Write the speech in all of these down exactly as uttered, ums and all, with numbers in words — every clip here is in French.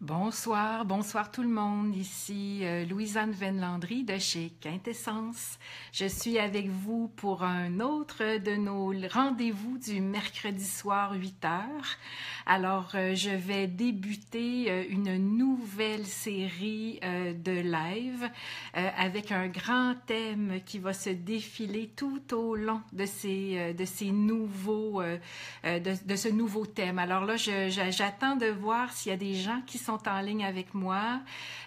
Bonsoir, bonsoir tout le monde. Ici euh, Louisane Venne-Landry de chez Quintessence. Je suis avec vous pour un autre de nos rendez-vous du mercredi soir huit heures. Alors, euh, je vais débuter euh, une nouvelle série euh, de live euh, avec un grand thème qui va se défiler tout au long de ces, euh, de ces nouveaux, euh, euh, de, de ce nouveau thème. Alors là, je, je, j'attends de voir s'il y a des gens qui sont sont en ligne avec moi.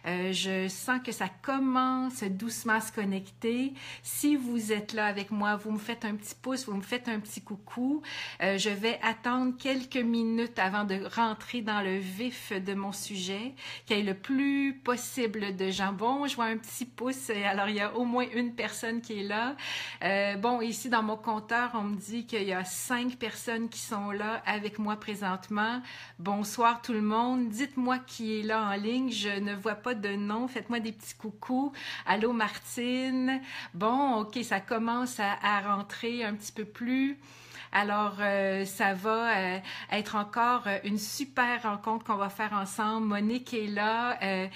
Euh, je sens que ça commence doucement à se connecter. Si vous êtes là avec moi, vous me faites un petit pouce, vous me faites un petit coucou. Euh, je vais attendre quelques minutes avant de rentrer dans le vif de mon sujet, qu'il y ait le plus possible de gens. Bon, je vois un petit pouce, alors il y a au moins une personne qui est là. Euh, bon, ici dans mon compteur, on me dit qu'il y a cinq personnes qui sont là avec moi présentement. Bonsoir tout le monde. Dites-moi qui est là en ligne. Je ne vois pas de nom. Faites-moi des petits coucous. Allô, Martine. Bon, OK, ça commence à, à rentrer un petit peu plus. Alors, euh, ça va euh, être encore une super rencontre qu'on va faire ensemble. Monique est là. Euh,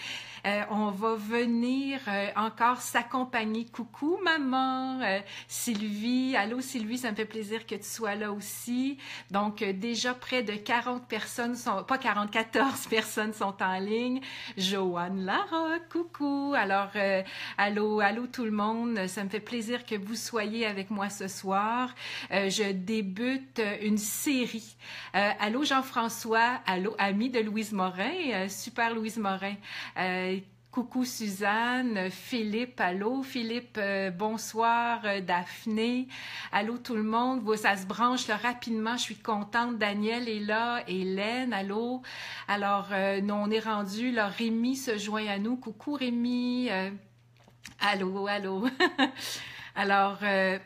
euh, on va venir euh, encore s'accompagner. Coucou, maman. Euh, Sylvie. Allô, Sylvie, ça me fait plaisir que tu sois là aussi. Donc, euh, déjà près de quarante personnes sont... Pas quarante, quatorze personnes sont en ligne. Joanne Lara, coucou. Alors, euh, allô, allô tout le monde. Ça me fait plaisir que vous soyez avec moi ce soir. Euh, je débute une série. Euh, allô Jean-François, allô ami de Louise Morin, euh, super Louise Morin. Euh, Coucou Suzanne, Philippe, allô Philippe, euh, bonsoir euh, Daphné, allô tout le monde, vous, ça se branche là, rapidement, je suis contente, Daniel est là, Hélène, allô, alors euh, on est rendu, là, Rémi se joint à nous, coucou Rémi, euh, allô, allô, alors... Euh,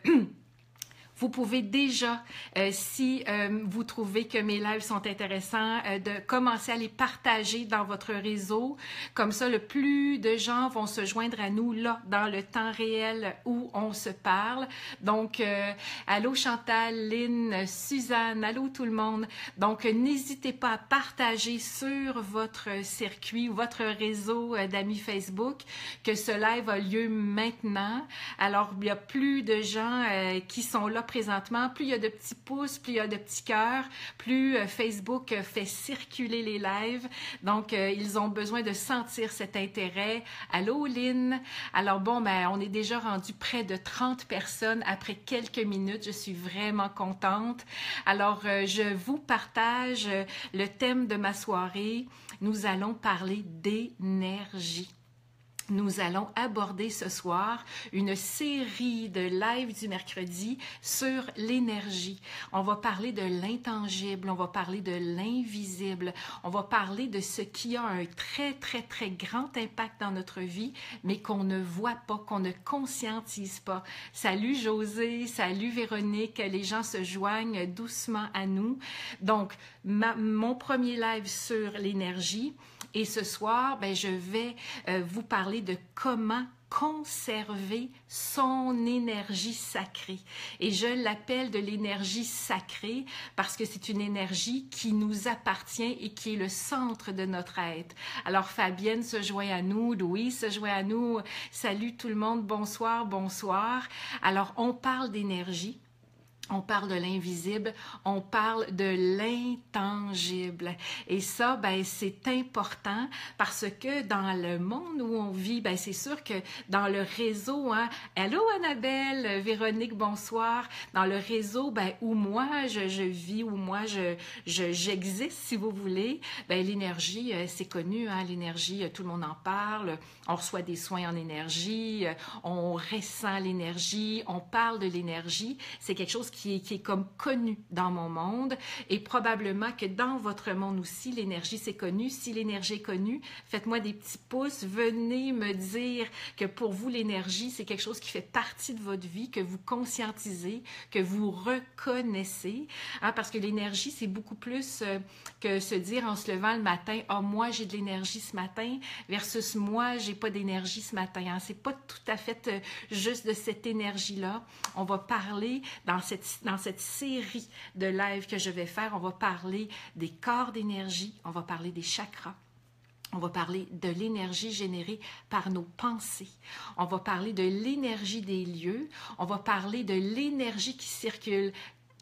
Vous pouvez déjà, euh, si euh, vous trouvez que mes lives sont intéressants, euh, de commencer à les partager dans votre réseau. Comme ça, le plus de gens vont se joindre à nous là, dans le temps réel où on se parle. Donc, euh, allô Chantal, Lynn, Suzanne, allô tout le monde. Donc, n'hésitez pas à partager sur votre circuit, votre réseau d'amis Facebook, que ce live a lieu maintenant. Alors, il y a plus de gens euh, qui sont là présentement, plus il y a de petits pouces, plus il y a de petits cœurs, plus Facebook fait circuler les lives. Donc, euh, ils ont besoin de sentir cet intérêt. Allô, Lynn! Alors bon, ben, on est déjà rendu près de trente personnes après quelques minutes. Je suis vraiment contente. Alors, euh, je vous partage le thème de ma soirée. Nous allons parler d'énergie. Nous allons aborder ce soir une série de lives du mercredi sur l'énergie. On va parler de l'intangible, on va parler de l'invisible, on va parler de ce qui a un très, très, très grand impact dans notre vie, mais qu'on ne voit pas, qu'on ne conscientise pas. Salut José, salut Véronique, les gens se joignent doucement à nous. Donc, ma, mon premier live sur l'énergie. Et ce soir, ben, je vais euh, vous parler de comment conserver son énergie sacrée. Et je l'appelle de l'énergie sacrée parce que c'est une énergie qui nous appartient et qui est le centre de notre être. Alors Fabienne se joint à nous, Louis se joint à nous. Salut tout le monde, bonsoir, bonsoir. Alors on parle d'énergie. On parle de l'invisible, on parle de l'intangible. Et ça, ben, c'est important parce que dans le monde où on vit, ben, c'est sûr que dans le réseau, hein, allô Annabelle, Véronique, bonsoir, dans le réseau ben, où moi je, je vis, où moi je, je, j'existe, si vous voulez, ben, l'énergie, c'est connu, hein, l'énergie, tout le monde en parle, on reçoit des soins en énergie, on ressent l'énergie, on parle de l'énergie, c'est quelque chose qui Qui est, qui est comme connu dans mon monde et probablement que dans votre monde aussi, l'énergie c'est connu. Si l'énergie est connue, faites-moi des petits pouces, venez me dire que pour vous l'énergie c'est quelque chose qui fait partie de votre vie, que vous conscientisez, que vous reconnaissez, hein, parce que l'énergie c'est beaucoup plus euh, que se dire en se levant le matin, ah, moi j'ai de l'énergie ce matin versus moi j'ai pas d'énergie ce matin, hein. C'est pas tout à fait euh, juste de cette énergie-là. On va parler dans cette Dans cette série de lives que je vais faire, on va parler des corps d'énergie, on va parler des chakras, On va parler de l'énergie générée par nos pensées. On va parler de l'énergie des lieux. On va parler de l'énergie qui circule.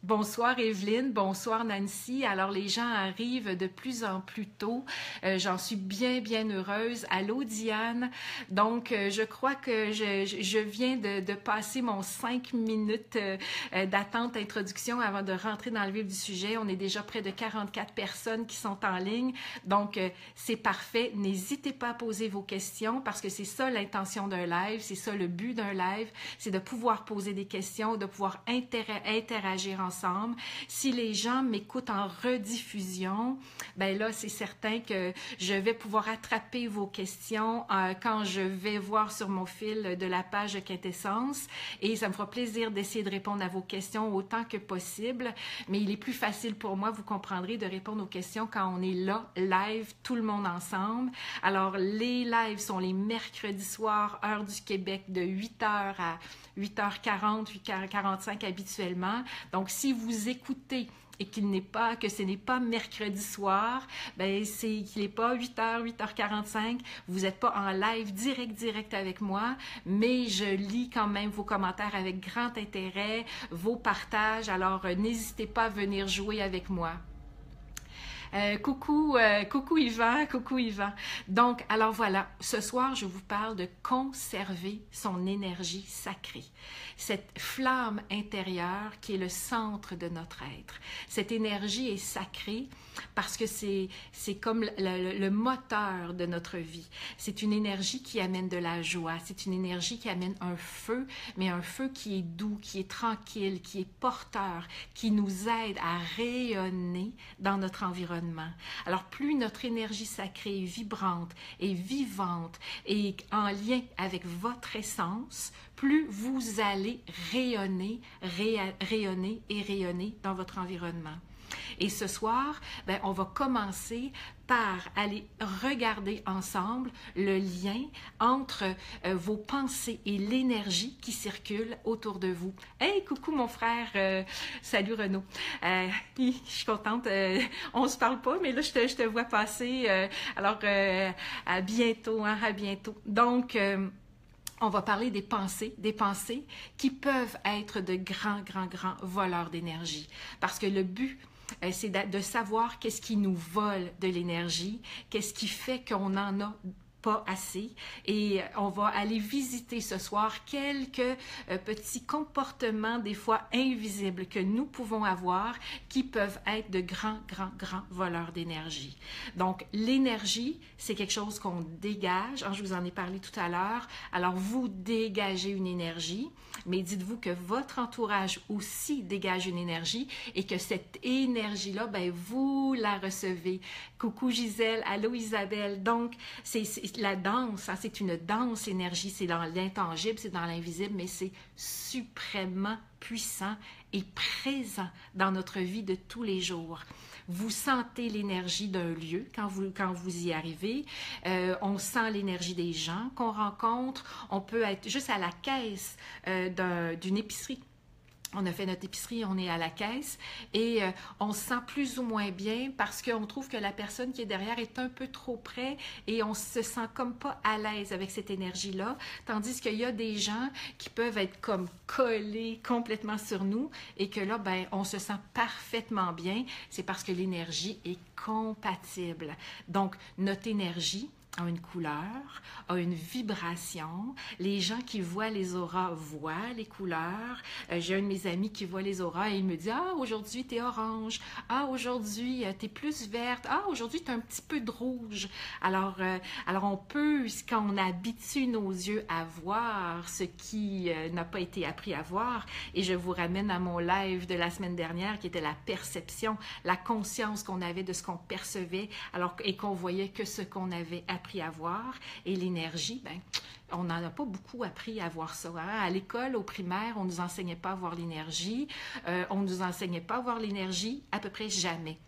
Bonsoir Evelyne, bonsoir Nancy. Alors les gens arrivent de plus en plus tôt. Euh, J'en suis bien, bien heureuse. Allô Diane. Donc euh, je crois que je, je viens de, de passer mon cinq minutes euh, d'attente introduction avant de rentrer dans le vif du sujet. On est déjà près de quarante-quatre personnes qui sont en ligne. Donc euh, c'est parfait. N'hésitez pas à poser vos questions parce que c'est ça l'intention d'un live, c'est ça le but d'un live, c'est de pouvoir poser des questions, de pouvoir interagir ensemble. Ensemble. Si les gens m'écoutent en rediffusion, ben là, c'est certain que je vais pouvoir attraper vos questions euh, quand je vais voir sur mon fil de la page Quintessence et ça me fera plaisir d'essayer de répondre à vos questions autant que possible, mais il est plus facile pour moi, vous comprendrez, de répondre aux questions quand on est là, live, tout le monde ensemble. Alors, les lives sont les mercredis soirs, heure du Québec, de huit heures à huit heures quarante, huit heures quarante-cinq habituellement. Donc, si vous écoutez et qu'il n'est pas, que ce n'est pas mercredi soir, ben c'est qu'il n'est pas huit heures, huit heures quarante-cinq, vous n'êtes pas en live direct, direct avec moi, mais je lis quand même vos commentaires avec grand intérêt, vos partages, alors euh, n'hésitez pas à venir jouer avec moi. Euh, coucou, euh, coucou Yvan, coucou Yvan. Donc, alors voilà, ce soir, je vous parle de conserver son énergie sacrée. Cette flamme intérieure qui est le centre de notre être. Cette énergie est sacrée parce que c'est comme le, le, le moteur de notre vie. C'est une énergie qui amène de la joie, c'est une énergie qui amène un feu, mais un feu qui est doux, qui est tranquille, qui est porteur, qui nous aide à rayonner dans notre environnement. Alors, plus notre énergie sacrée est vibrante et vivante et en lien avec votre essence, plus vous allez rayonner, rayonner et rayonner dans votre environnement. Et ce soir, ben, on va commencer par aller regarder ensemble le lien entre euh, vos pensées et l'énergie qui circule autour de vous. Hey, coucou mon frère! Euh, salut Renaud! Euh, je suis contente, euh, on se parle pas, mais là je te, je te vois passer. Euh, alors, euh, à bientôt, hein, à bientôt. Donc... Euh, on va parler des pensées, des pensées qui peuvent être de grands, grands, grands voleurs d'énergie. Parce que le but, c'est de savoir qu'est-ce qui nous vole de l'énergie, qu'est-ce qui fait qu'on en a pas assez. Et on va aller visiter ce soir quelques petits comportements, des fois invisibles, que nous pouvons avoir, qui peuvent être de grands, grands, grands voleurs d'énergie. Donc, l'énergie, c'est quelque chose qu'on dégage. Je vous en ai parlé tout à l'heure. Alors, vous dégagez une énergie, mais dites-vous que votre entourage aussi dégage une énergie et que cette énergie-là, ben, vous la recevez. Coucou Gisèle, allô Isabelle. Donc, c'est la danse, hein, c'est une danse énergie, c'est dans l'intangible, c'est dans l'invisible, mais c'est suprêmement puissant et présent dans notre vie de tous les jours. Vous sentez l'énergie d'un lieu quand vous, quand vous y arrivez. Euh, on sent l'énergie des gens qu'on rencontre. On peut être juste à la caisse euh, d'un, d'une épicerie. On a fait notre épicerie, on est à la caisse et euh, on se sent plus ou moins bien parce qu'on trouve que la personne qui est derrière est un peu trop près et on se sent comme pas à l'aise avec cette énergie-là. Tandis qu'il y a des gens qui peuvent être comme collés complètement sur nous et que là, ben, on se sent parfaitement bien. C'est parce que l'énergie est compatible. Donc, notre énergie a une couleur, a une vibration. Les gens qui voient les auras voient les couleurs. Euh, J'ai un de mes amis qui voit les auras et il me dit « Ah, aujourd'hui, t'es orange. Ah, aujourd'hui, t'es plus verte. Ah, aujourd'hui, t'es un petit peu de rouge. » Alors, euh, alors, on peut, quand on habitue nos yeux à voir ce qui euh, n'a pas été appris à voir, et je vous ramène à mon live de la semaine dernière qui était la perception, la conscience qu'on avait de ce qu'on percevait alors, et qu'on voyait que ce qu'on avait appris à voir. Et l'énergie, ben, on n'en a pas beaucoup appris à voir ça. Hein? À l'école, au primaire, on ne nous enseignait pas à voir l'énergie. Euh, on ne nous enseignait pas à voir l'énergie à peu près jamais.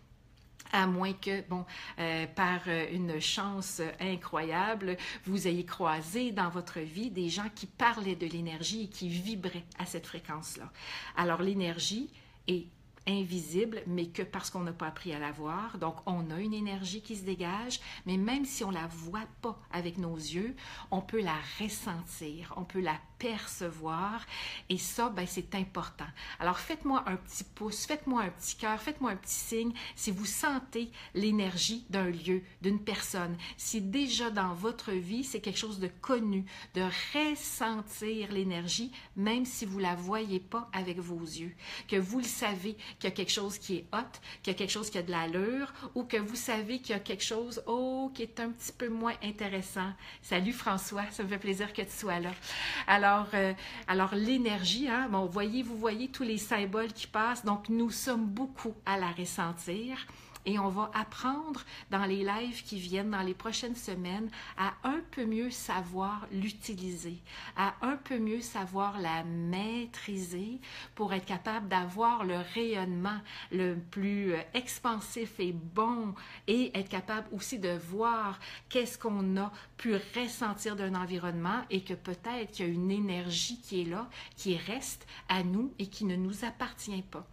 À moins que, bon, euh, par une chance incroyable, vous ayez croisé dans votre vie des gens qui parlaient de l'énergie et qui vibraient à cette fréquence-là. Alors, l'énergie est invisible, mais que parce qu'on n'a pas appris à la voir. Donc, on a une énergie qui se dégage, mais même si on ne la voit pas avec nos yeux, on peut la ressentir, on peut la percevoir, et ça, ben, c'est important. Alors, faites-moi un petit pouce, faites-moi un petit cœur, faites-moi un petit signe si vous sentez l'énergie d'un lieu, d'une personne. Si déjà dans votre vie, c'est quelque chose de connu, de ressentir l'énergie, même si vous ne la voyez pas avec vos yeux, que vous le savez, qu'il y a quelque chose qui est hot, qu'il y a quelque chose qui a de l'allure, ou que vous savez qu'il y a quelque chose, oh, qui est un petit peu moins intéressant. Salut François, ça me fait plaisir que tu sois là. Alors, euh, alors l'énergie, hein, bon, voyez, vous voyez tous les symboles qui passent, donc nous sommes beaucoup à la ressentir. Et on va apprendre dans les lives qui viennent, dans les prochaines semaines, à un peu mieux savoir l'utiliser, à un peu mieux savoir la maîtriser pour être capable d'avoir le rayonnement le plus expansif et bon, et être capable aussi de voir qu'est-ce qu'on a pu ressentir d'un environnement et que peut-être qu'il y a une énergie qui est là, qui reste à nous et qui ne nous appartient pas.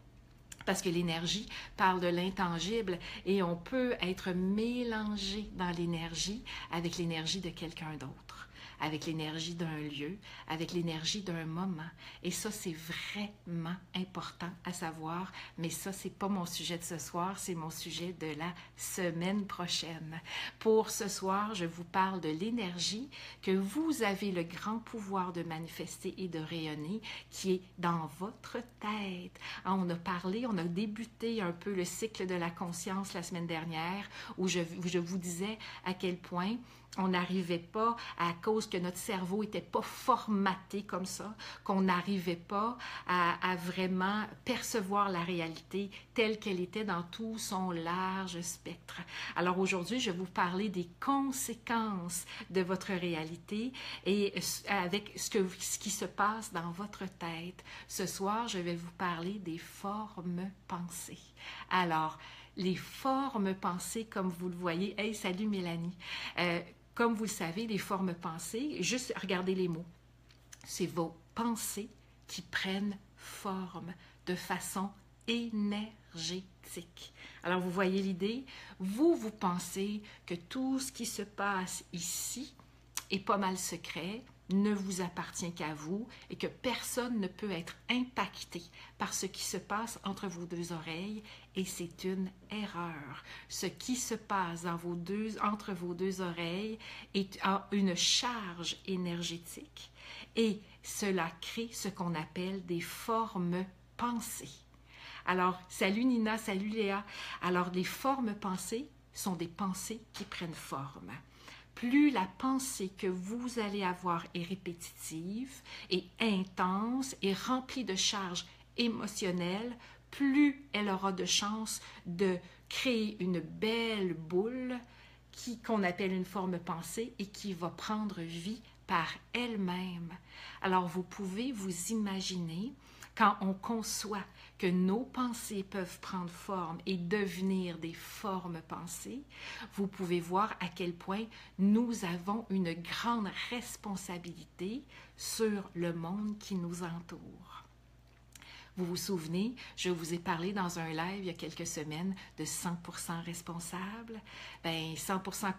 Parce que l'énergie parle de l'intangible et on peut être mélangé dans l'énergie avec l'énergie de quelqu'un d'autre, avec l'énergie d'un lieu, avec l'énergie d'un moment. Et ça, c'est vraiment important à savoir, mais ça, c'est pas mon sujet de ce soir, c'est mon sujet de la semaine prochaine. Pour ce soir, je vous parle de l'énergie que vous avez le grand pouvoir de manifester et de rayonner, qui est dans votre tête. On a parlé, on a débuté un peu le cycle de la conscience la semaine dernière, où je, où je vous disais à quel point on n'arrivait pas, à cause que notre cerveau n'était pas formaté comme ça, qu'on n'arrivait pas à, à vraiment percevoir la réalité telle qu'elle était dans tout son large spectre. Alors aujourd'hui, je vais vous parler des conséquences de votre réalité et avec ce, que, ce qui se passe dans votre tête. Ce soir, je vais vous parler des formes pensées. Alors, les formes pensées, comme vous le voyez. Hey, salut Mélanie! Euh, Comme vous le savez, les formes pensées, juste regardez les mots. C'est vos pensées qui prennent forme de façon énergétique. Alors, vous voyez l'idée? Vous, vous pensez que tout ce qui se passe ici est pas mal secret, ne vous appartient qu'à vous et que personne ne peut être impacté par ce qui se passe entre vos deux oreilles, et c'est une erreur. Ce qui se passe dans vos deux, entre vos deux oreilles est une charge énergétique et cela crée ce qu'on appelle des formes pensées. Alors, salut Nina, salut Léa. Alors, les formes pensées sont des pensées qui prennent forme. Plus la pensée que vous allez avoir est répétitive et intense et remplie de charges émotionnelles, plus elle aura de chances de créer une belle boule qu'on appelle une forme pensée et qui va prendre vie par elle-même. Alors, vous pouvez vous imaginer quand on conçoit que nos pensées peuvent prendre forme et devenir des formes pensées, vous pouvez voir à quel point nous avons une grande responsabilité sur le monde qui nous entoure. Vous vous souvenez, je vous ai parlé dans un live il y a quelques semaines de cent pour cent responsable. Ben cent pour cent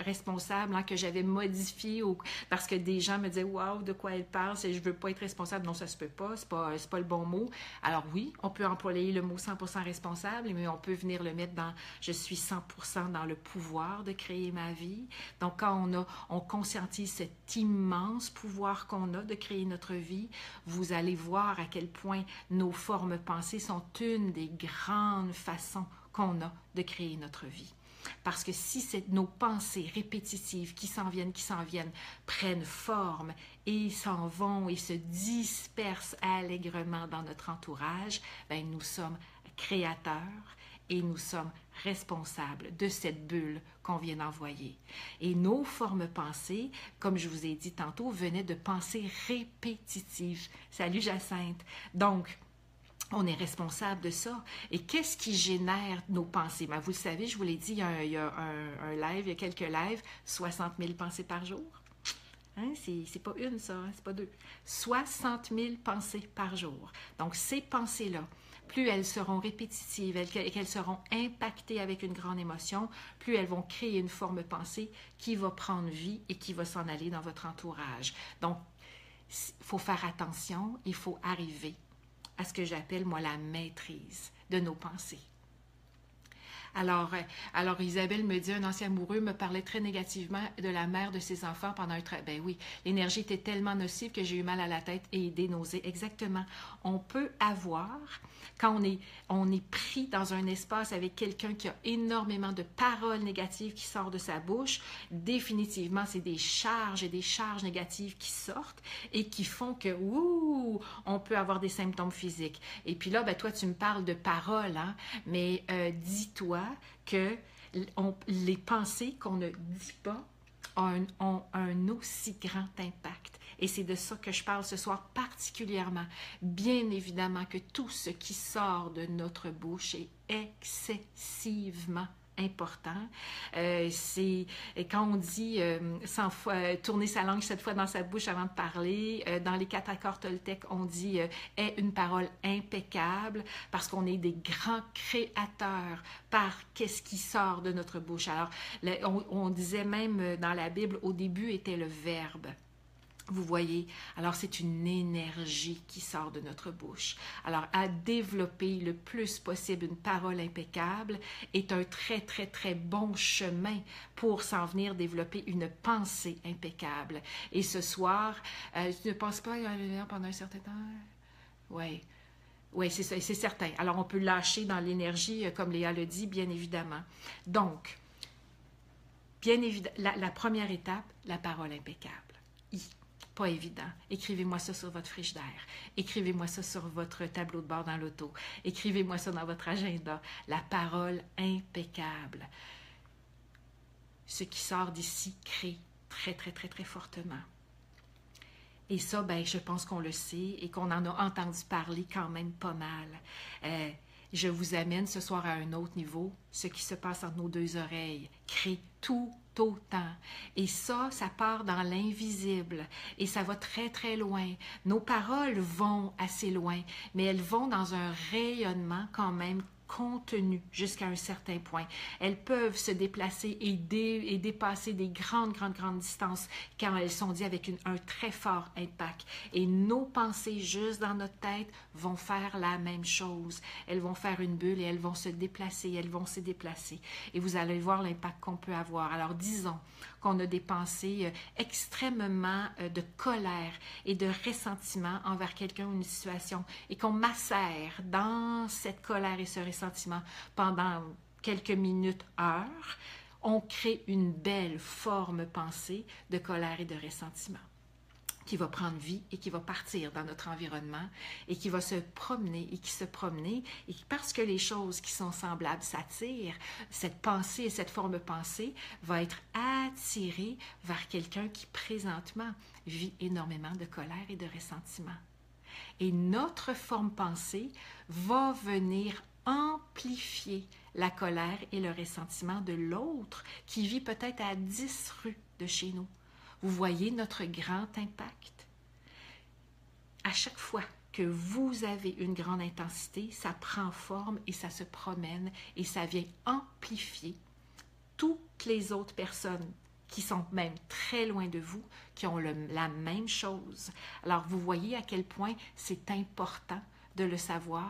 responsable, hein, que j'avais modifié au, parce que des gens me disaient « Wow, de quoi elle parle? Je ne veux pas être responsable. » Non, ça ne se peut pas. Ce n'est pas, pas le bon mot. Alors oui, on peut employer le mot cent pour cent responsable, mais on peut venir le mettre dans « Je suis cent pour cent dans le pouvoir de créer ma vie. » Donc, quand on, a, on conscientise cet immense pouvoir qu'on a de créer notre vie, vous allez voir à quel point nos Nos formes pensées sont une des grandes façons qu'on a de créer notre vie. Parce que si nos pensées répétitives qui s'en viennent, qui s'en viennent, prennent forme et s'en vont et se dispersent allègrement dans notre entourage, ben nous sommes créateurs et nous sommes responsables de cette bulle qu'on vient d'envoyer. Et nos formes pensées, comme je vous ai dit tantôt, venaient de pensées répétitives. Salut Jacinthe! Donc, on est responsable de ça. Et qu'est-ce qui génère nos pensées? Ben, vous le savez, je vous l'ai dit, il y a, un, il y a un, un live, il y a quelques lives, soixante mille pensées par jour. Hein? C'est pas une ça, hein? C'est pas deux. soixante mille pensées par jour. Donc, ces pensées-là plus elles seront répétitives et qu'elles seront impactées avec une grande émotion, plus elles vont créer une forme pensée qui va prendre vie et qui va s'en aller dans votre entourage. Donc, il faut faire attention, il faut arriver à ce que j'appelle, moi, la maîtrise de nos pensées. Alors, alors, Isabelle me dit, un ancien amoureux me parlait très négativement de la mère de ses enfants pendant un travail. Ben oui, l'énergie était tellement nocive que j'ai eu mal à la tête et des nausées. Exactement. On peut avoir, quand on est, on est pris dans un espace avec quelqu'un qui a énormément de paroles négatives qui sortent de sa bouche, définitivement, c'est des charges et des charges négatives qui sortent et qui font que, ouh, on peut avoir des symptômes physiques. Et puis là, ben toi, tu me parles de paroles, hein, mais euh, dis-toi que on, les pensées qu'on ne dit pas ont, ont un aussi grand impact. Et c'est de ça que je parle ce soir particulièrement. Bien évidemment que tout ce qui sort de notre bouche est excessivement important. Euh, c'est quand on dit euh, cent fois, euh, tourner sa langue sept fois dans sa bouche avant de parler, euh, dans les quatre accords Toltec, on dit euh, « est une parole impeccable » parce qu'on est des grands créateurs par qu'est-ce qui sort de notre bouche. Alors, le, on, on disait même dans la Bible, au début était le verbe. Vous voyez, alors c'est une énergie qui sort de notre bouche. Alors, à développer le plus possible une parole impeccable est un très, très, très bon chemin pour s'en venir développer une pensée impeccable. Et ce soir, euh, tu ne penses pas pendant un certain temps? Oui. Oui, c'est certain. Alors, on peut lâcher dans l'énergie, comme Léa le dit, bien évidemment. Donc, bien évidemment, la, la première étape, la parole impeccable. I. Pas évident. Écrivez-moi ça sur votre frigidaire. Écrivez-moi ça sur votre tableau de bord dans l'auto. Écrivez-moi ça dans votre agenda. La parole impeccable. Ce qui sort d'ici crée très, très, très, très fortement. Et ça, ben, je pense qu'on le sait et qu'on en a entendu parler quand même pas mal. Euh, je vous amène ce soir à un autre niveau. Ce qui se passe entre nos deux oreilles crée tout autant. Et ça, ça part dans l'invisible et ça va très, très loin. Nos paroles vont assez loin, mais elles vont dans un rayonnement quand même contenu jusqu'à un certain point. Elles peuvent se déplacer et, dé et dépasser des grandes, grandes, grandes distances quand elles sont dites avec une, un très fort impact. Et nos pensées juste dans notre tête vont faire la même chose. Elles vont faire une bulle et elles vont se déplacer, elles vont se déplacer. Et vous allez voir l'impact qu'on peut avoir. Alors, disons qu'on a des pensées extrêmement de colère et de ressentiment envers quelqu'un ou une situation et qu'on macère dans cette colère et ce ressentiment pendant quelques minutes, heures, on crée une belle forme pensée de colère et de ressentiment qui va prendre vie et qui va partir dans notre environnement et qui va se promener et qui se promener. Et parce que les choses qui sont semblables s'attirent, cette pensée et cette forme pensée va être attirée vers quelqu'un qui présentement vit énormément de colère et de ressentiment. Et notre forme pensée va venir amplifier la colère et le ressentiment de l'autre qui vit peut-être à dix rues de chez nous. Vous voyez notre grand impact? À chaque fois que vous avez une grande intensité, ça prend forme et ça se promène et ça vient amplifier toutes les autres personnes qui sont même très loin de vous, qui ont le, la même chose. Alors, vous voyez à quel point c'est important de le savoir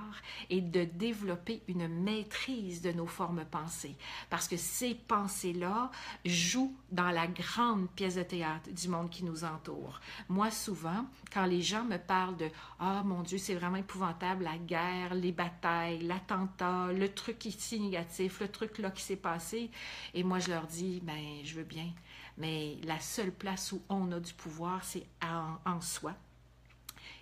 et de développer une maîtrise de nos formes pensées. Parce que ces pensées-là jouent dans la grande pièce de théâtre du monde qui nous entoure. Moi, souvent, quand les gens me parlent de « Ah, mon Dieu, c'est vraiment épouvantable, la guerre, les batailles, l'attentat, le truc ici négatif, le truc là qui s'est passé », et moi, je leur dis « Ben, je veux bien, mais la seule place où on a du pouvoir, c'est en, en soi. »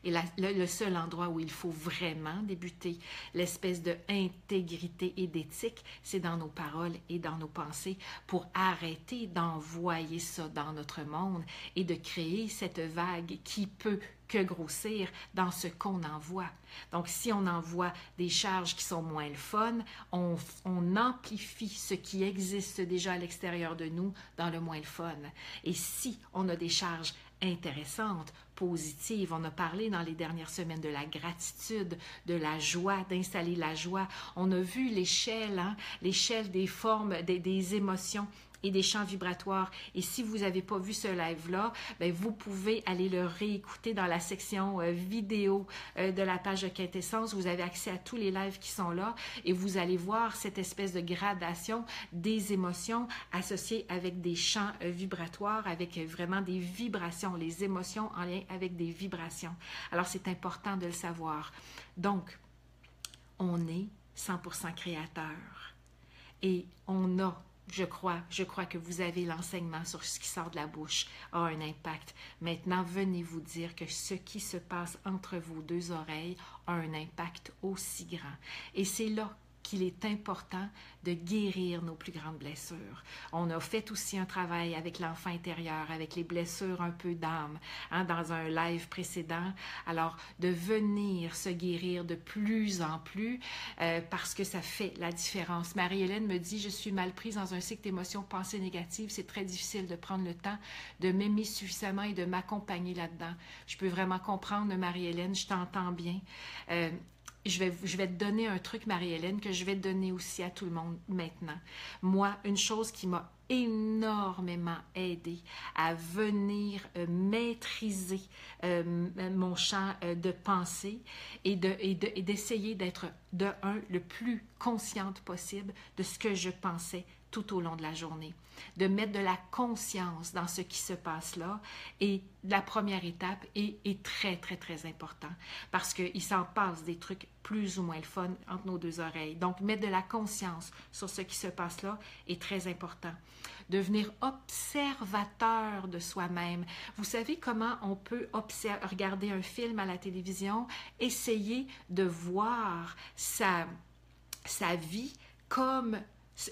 Et la, le, le seul endroit où il faut vraiment débuter l'espèce d'intégrité et d'éthique, c'est dans nos paroles et dans nos pensées pour arrêter d'envoyer ça dans notre monde et de créer cette vague qui peut que grossir dans ce qu'on envoie. Donc, si on envoie des charges qui sont moins le fun, on, on amplifie ce qui existe déjà à l'extérieur de nous dans le moins le fun. Et si on a des charges intéressante, positive. On a parlé dans les dernières semaines de la gratitude, de la joie, d'installer la joie. On a vu l'échelle, hein, l'échelle des formes, des, des émotions et des champs vibratoires. Et si vous n'avez pas vu ce live-là, vous pouvez aller le réécouter dans la section euh, vidéo euh, de la page de Quintessence. Vous avez accès à tous les lives qui sont là et vous allez voir cette espèce de gradation des émotions associées avec des champs euh, vibratoires, avec euh, vraiment des vibrations, les émotions en lien avec des vibrations. Alors, c'est important de le savoir. Donc, on est cent pour cent créateur et on a Je crois, je crois que vous avez l'enseignement sur ce qui sort de la bouche a un impact. Maintenant, venez vous dire que ce qui se passe entre vos deux oreilles a un impact aussi grand. Et c'est là qu'il est important de guérir nos plus grandes blessures. On a fait aussi un travail avec l'enfant intérieur, avec les blessures un peu d'âme, hein, dans un live précédent. Alors, de venir se guérir de plus en plus, euh, parce que ça fait la différence. Marie-Hélène me dit « Je suis mal prise dans un cycle d'émotions, pensées négatives. C'est très difficile de prendre le temps de m'aimer suffisamment et de m'accompagner là-dedans. » Je peux vraiment comprendre, Marie-Hélène, je t'entends bien. Euh, Je vais, je vais te donner un truc, Marie-Hélène, que je vais te donner aussi à tout le monde maintenant. Moi, une chose qui m'a énormément aidée à venir euh, maîtriser euh, mon champ euh, de pensée et de, et de, et d'essayer d'être, de un, le plus consciente possible de ce que je pensais tout au long de la journée, de mettre de la conscience dans ce qui se passe là. Et la première étape est, est très, très, très importante parce qu'il s'en passe des trucs plus ou moins le fun entre nos deux oreilles. Donc, mettre de la conscience sur ce qui se passe là est très important. Devenir observateur de soi-même. Vous savez comment on peut observer, regarder un film à la télévision, essayer de voir sa, sa vie comme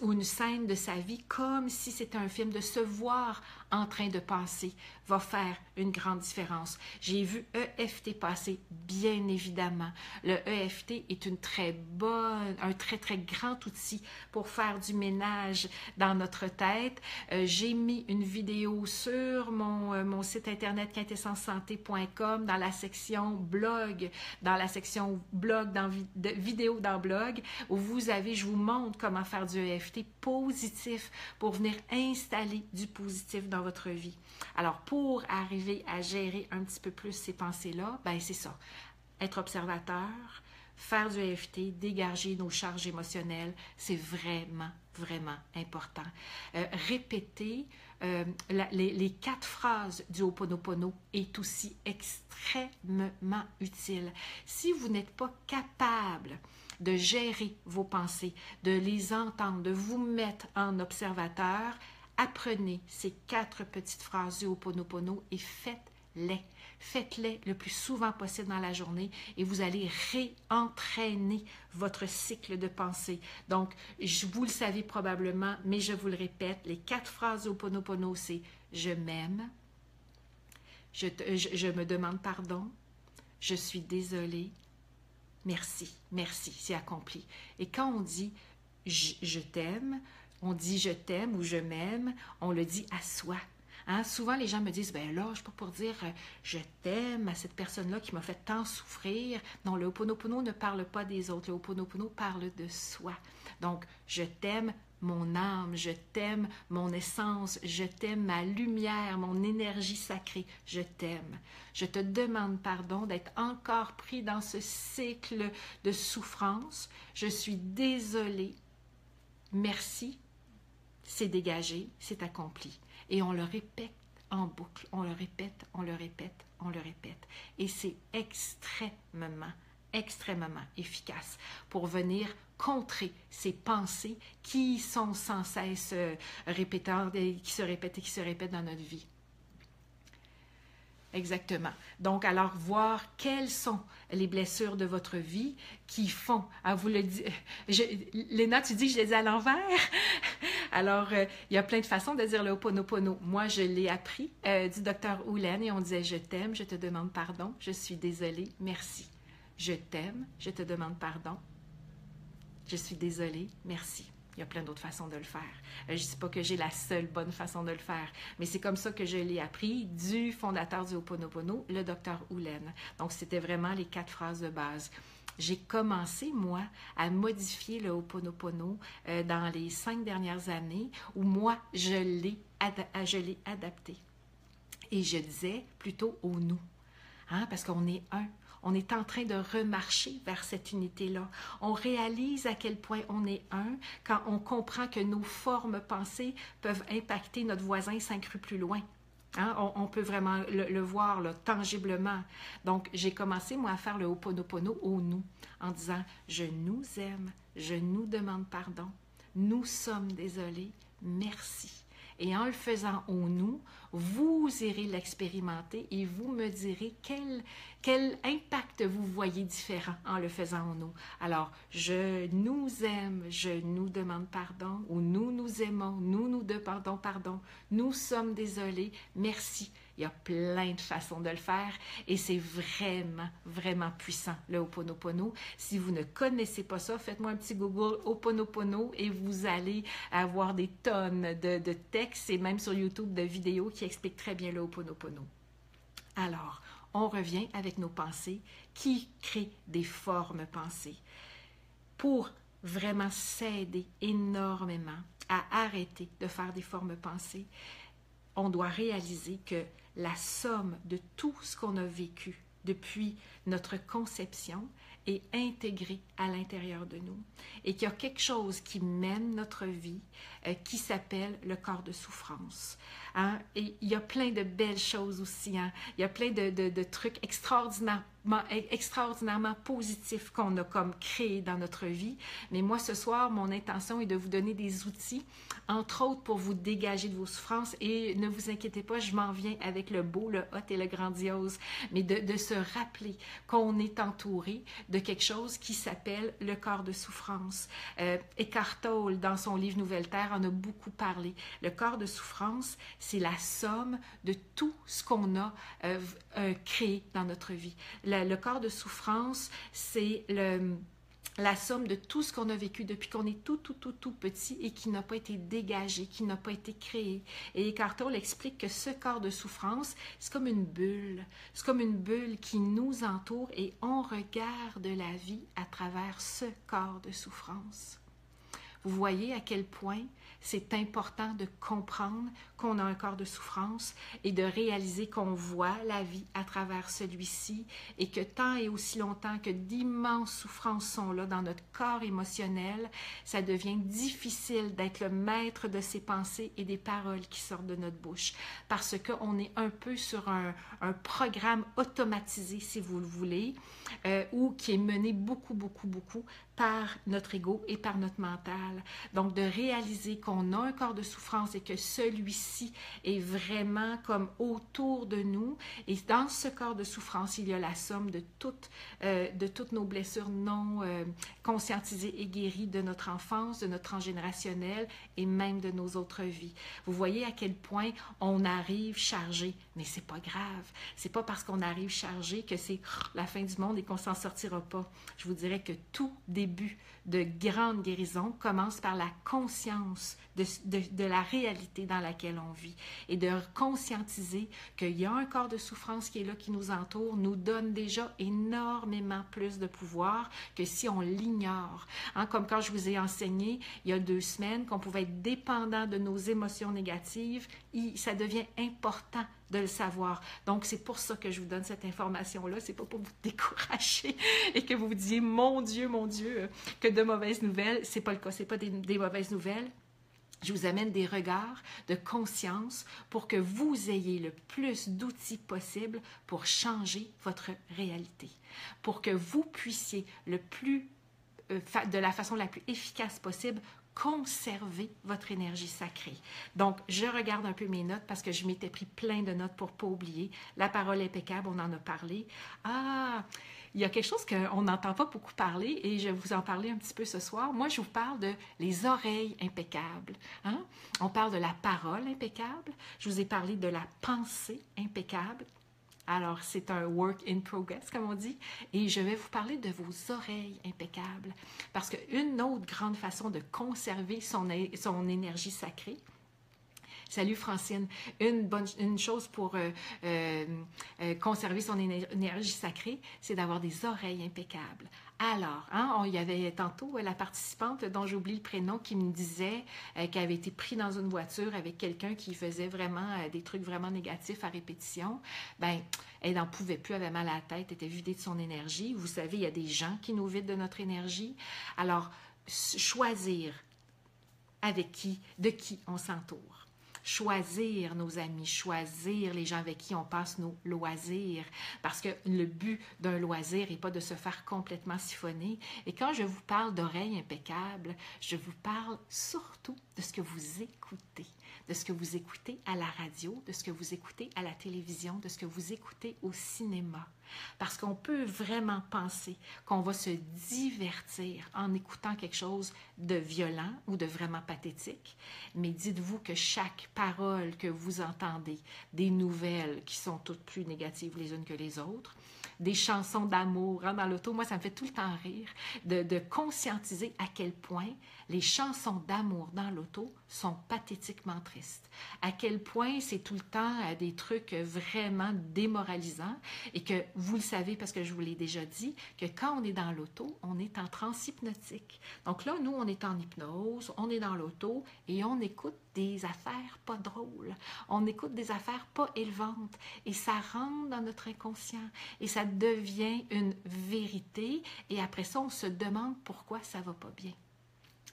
ou une scène de sa vie comme si c'était un film, de se voir en train de penser va faire une grande différence. J'ai vu E F T passer, bien évidemment. Le E F T est une très bonne, un très, très grand outil pour faire du ménage dans notre tête. Euh, j'ai mis une vidéo sur mon, euh, mon site internet quintessence santé point com dans la section blog, dans la section blog, dans vi de, vidéo dans blog, où vous avez, je vous montre comment faire du E F T positif pour venir installer du positif dans votre vie. Alors, pour arriver à gérer un petit peu plus ces pensées-là, ben c'est ça. Être observateur, faire du E F T, dégager nos charges émotionnelles, c'est vraiment, vraiment important. Euh, répéter euh, la, les, les quatre phrases du Ho'oponopono est aussi extrêmement utile. Si vous n'êtes pas capable de gérer vos pensées, de les entendre, de vous mettre en observateur, apprenez ces quatre petites phrases du Ho'oponopono et faites-les. Faites-les le plus souvent possible dans la journée et vous allez réentraîner votre cycle de pensée. Donc, je vous le savez probablement, mais je vous le répète, les quatre phrases du Ho'oponopono, c'est « Je m'aime »,« je, je, je me demande pardon »,« Je suis désolée », »,« Merci »,« Merci », c'est accompli. Et quand on dit « Je t'aime », on dit « je t'aime » ou « je m'aime », on le dit à soi. Hein? Souvent, les gens me disent « ben là, je ne suis pas pour dire « je t'aime » à cette personne-là qui m'a fait tant souffrir ». Non, le Ho'oponopono ne parle pas des autres, le Ho'oponopono parle de soi. Donc, « je t'aime » mon âme, je t'aime, mon essence, je t'aime, ma lumière, mon énergie sacrée, je t'aime. Je te demande pardon d'être encore pris dans ce cycle de souffrance. Je suis désolée. Merci. C'est dégagé, c'est accompli. Et on le répète en boucle, on le répète, on le répète, on le répète. Et c'est extrêmement, extrêmement efficace pour venir contrer ces pensées qui sont sans cesse répétantes, qui se répètent et qui se répètent dans notre vie. Exactement. Donc, alors, voir quelles sont les blessures de votre vie qui font, à vous le dire, Léna, tu dis que je les ai à l'envers? Alors, euh, il y a plein de façons de dire le Ho'oponopono. Moi, je l'ai appris euh, du docteur Hew Len et on disait « Je t'aime, je te demande pardon, je suis désolée, merci. » Je t'aime, je te demande pardon, je suis désolée, merci. Il y a plein d'autres façons de le faire. Je ne dis pas que j'ai la seule bonne façon de le faire, mais c'est comme ça que je l'ai appris du fondateur du Ho'oponopono, le docteur Hew Len. Donc, c'était vraiment les quatre phrases de base. J'ai commencé, moi, à modifier le Ho'oponopono euh, dans les cinq dernières années où, moi, je l'ai ad adapté. Et je disais plutôt au « nous », hein, parce qu'on est un. On est en train de remarcher vers cette unité-là. On réalise à quel point on est un quand on comprend que nos formes pensées peuvent impacter notre voisin cinq rues plus loin. Hein? On, on peut vraiment le, le voir là, tangiblement. Donc, j'ai commencé, moi, à faire le Ho'oponopono au nous, en disant « Je nous aime, je nous demande pardon, nous sommes désolés, merci ». Et en le faisant au nous, vous irez l'expérimenter et vous me direz quel, quel impact vous voyez différent en le faisant au nous. Alors, je nous aime, je nous demande pardon, ou nous nous aimons, nous nous demandons pardon, nous sommes désolés, merci. Il y a plein de façons de le faire et c'est vraiment, vraiment puissant, le Ho'oponopono. Si vous ne connaissez pas ça, faites-moi un petit Google Ho'oponopono et vous allez avoir des tonnes de, de textes et même sur YouTube de vidéos qui expliquent très bien le Ho'oponopono. Alors, on revient avec nos pensées qui créent des formes pensées. Pour vraiment s'aider énormément à arrêter de faire des formes pensées, on doit réaliser que la somme de tout ce qu'on a vécu depuis notre conception est intégrée à l'intérieur de nous et qu'il y a quelque chose qui mène notre vie euh, qui s'appelle le corps de souffrance. Hein? Et il y a plein de belles choses aussi. Hein? Il y a plein de, de, de trucs extraordinaires. extraordinairement positif qu'on a comme créé dans notre vie. Mais moi, ce soir, mon intention est de vous donner des outils, entre autres pour vous dégager de vos souffrances. Et ne vous inquiétez pas, je m'en viens avec le beau, le hot et le grandiose. Mais de, de se rappeler qu'on est entouré de quelque chose qui s'appelle le corps de souffrance. Euh, Eckhart Tolle, dans son livre Nouvelle Terre, en a beaucoup parlé. Le corps de souffrance, c'est la somme de tout ce qu'on a euh, euh, créé dans notre vie. Le, le corps de souffrance, c'est le... la somme de tout ce qu'on a vécu depuis qu'on est tout, tout, tout, tout petit et qui n'a pas été dégagé, qui n'a pas été créé. Et Eckhart Tolle explique que ce corps de souffrance, c'est comme une bulle. C'est comme une bulle qui nous entoure et on regarde la vie à travers ce corps de souffrance. Vous voyez à quel point c'est important de comprendre qu'on a un corps de souffrance et de réaliser qu'on voit la vie à travers celui-ci et que tant et aussi longtemps que d'immenses souffrances sont là dans notre corps émotionnel, ça devient difficile d'être le maître de ses pensées et des paroles qui sortent de notre bouche parce qu'on est un peu sur un, un programme automatisé, si vous le voulez, euh, ou qui est mené beaucoup, beaucoup, beaucoup par notre ego et par notre mental. Donc, de réaliser qu'on a un corps de souffrance et que celui-ci est vraiment comme autour de nous. Et dans ce corps de souffrance, il y a la somme de toutes, euh, de toutes nos blessures non euh, conscientisées et guéries de notre enfance, de notre transgénérationnel et même de nos autres vies. Vous voyez à quel point on arrive chargé, mais c'est pas grave. C'est pas parce qu'on arrive chargé que c'est la fin du monde et qu'on s'en sortira pas. Je vous dirais que tout début de grande guérison commence par la conscience de, de, de la réalité dans laquelle on vit et de conscientiser qu'il y a un corps de souffrance qui est là, qui nous entoure, nous donne déjà énormément plus de pouvoir que si on l'ignore. Hein, comme quand je vous ai enseigné il y a deux semaines qu'on pouvait être dépendant de nos émotions négatives, et ça devient important de le savoir. Donc, c'est pour ça que je vous donne cette information-là. C'est pas pour vous décourager et que vous vous disiez, mon Dieu, mon Dieu, que de mauvaises nouvelles. C'est pas le cas. C'est pas des, des mauvaises nouvelles. Je vous amène des regards de conscience pour que vous ayez le plus d'outils possible pour changer votre réalité, pour que vous puissiez le plus, euh, de la façon la plus efficace possible, conserver votre énergie sacrée. Donc, je regarde un peu mes notes parce que je m'étais pris plein de notes pour ne pas oublier. La parole impeccable, on en a parlé. Ah, il y a quelque chose qu'on n'entend pas beaucoup parler, et je vais vous en parler un petit peu ce soir. Moi, je vous parle de les oreilles impeccables. Hein? On parle de la parole impeccable. Je vous ai parlé de la pensée impeccable. Alors, c'est un « work in progress », comme on dit, et je vais vous parler de vos oreilles impeccables, parce qu'une autre grande façon de conserver son, son énergie sacrée, salut Francine, une, bonne, une chose pour euh, euh, euh, conserver son énergie sacrée, c'est d'avoir des oreilles impeccables. Alors, hein, on, il y avait tantôt la participante dont j'oublie le prénom qui me disait euh, qu'elle avait été prise dans une voiture avec quelqu'un qui faisait vraiment euh, des trucs vraiment négatifs à répétition. Bien, elle n'en pouvait plus, elle avait mal à la tête, était vidée de son énergie. Vous savez, il y a des gens qui nous vident de notre énergie. Alors, choisir avec qui, de qui on s'entoure. Choisir nos amis, choisir les gens avec qui on passe nos loisirs, parce que le but d'un loisir n'est pas de se faire complètement siphonner. Et quand je vous parle d'oreilles impeccables, je vous parle surtout de ce que vous écoutez, de ce que vous écoutez à la radio, de ce que vous écoutez à la télévision, de ce que vous écoutez au cinéma. Parce qu'on peut vraiment penser qu'on va se divertir en écoutant quelque chose de violent ou de vraiment pathétique, mais dites-vous que chaque parole que vous entendez, des nouvelles qui sont toutes plus négatives les unes que les autres, des chansons d'amour, hein, dans l'auto, moi ça me fait tout le temps rire, de, de conscientiser à quel point les chansons d'amour dans l'auto sont pathétiquement tristes, à quel point c'est tout le temps euh, des trucs vraiment démoralisants, et que vous le savez parce que je vous l'ai déjà dit, que quand on est dans l'auto, on est en transe hypnotique. Donc là, nous, on est en hypnose, on est dans l'auto et on écoute des affaires pas drôles, on écoute des affaires pas élevantes, et ça rentre dans notre inconscient et ça devient une vérité, et après ça, on se demande pourquoi ça va pas bien.